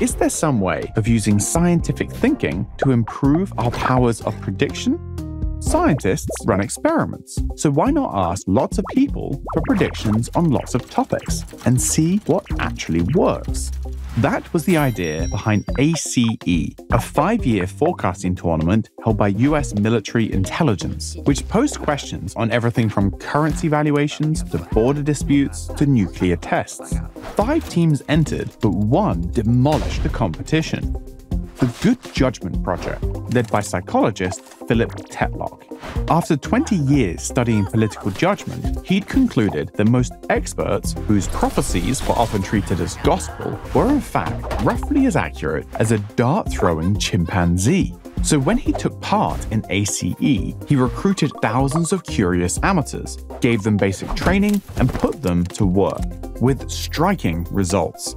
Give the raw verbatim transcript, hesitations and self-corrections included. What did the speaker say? Is there some way of using scientific thinking to improve our powers of prediction? Scientists run experiments, so why not ask lots of people for predictions on lots of topics and see what actually works? That was the idea behind ACE, a five-year forecasting tournament held by U S military intelligence, which posed questions on everything from currency valuations to border disputes to nuclear tests. Five teams entered, but one demolished the competition. The Good Judgment Project, led by psychologist Philip Tetlock. After twenty years studying political judgment, he'd concluded that most experts, whose prophecies were often treated as gospel, were in fact roughly as accurate as a dart-throwing chimpanzee. So when he took part in ACE, he recruited thousands of curious amateurs, gave them basic training, and put them to work, with striking results.